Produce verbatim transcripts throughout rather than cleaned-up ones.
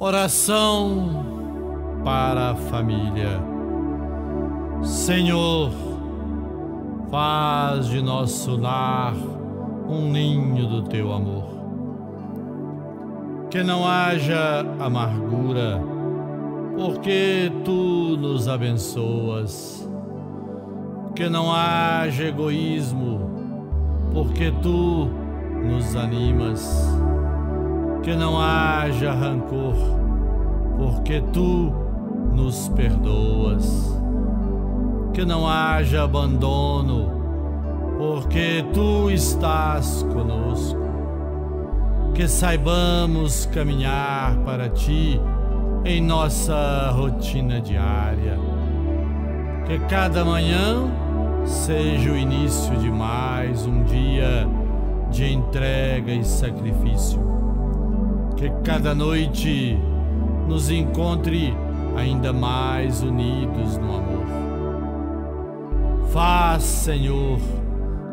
Oração para a família. Senhor, faz de nosso lar um ninho do teu amor. Que não haja amargura, porque tu nos abençoas. Que não haja egoísmo, porque tu nos animas. Que não haja rancor, porque tu nos perdoas. Que não haja abandono, porque tu estás conosco. Que saibamos caminhar para ti em nossa rotina diária. Que cada manhã seja o início de mais um dia de entrega e sacrifício. Que cada noite nos encontre ainda mais unidos no amor. Faz, Senhor,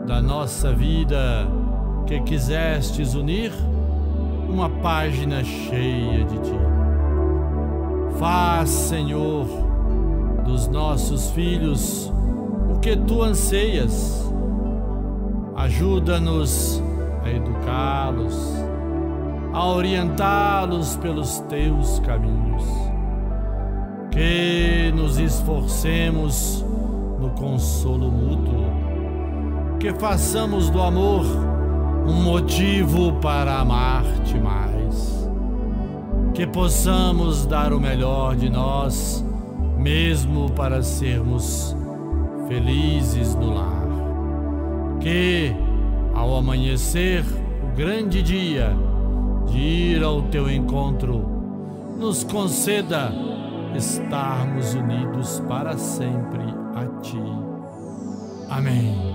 da nossa vida que quisestes unir uma página cheia de ti. Faz, Senhor, dos nossos filhos o que tu anseias. Ajuda-nos a educá-los, a orientá-los pelos teus caminhos. Que nos esforcemos no consolo mútuo. Que façamos do amor um motivo para amar-te mais. Que possamos dar o melhor de nós, mesmo para sermos felizes no lar. Que, ao amanhecer o grande dia de ir ao teu encontro, nos conceda estarmos unidos para sempre a ti. Amém.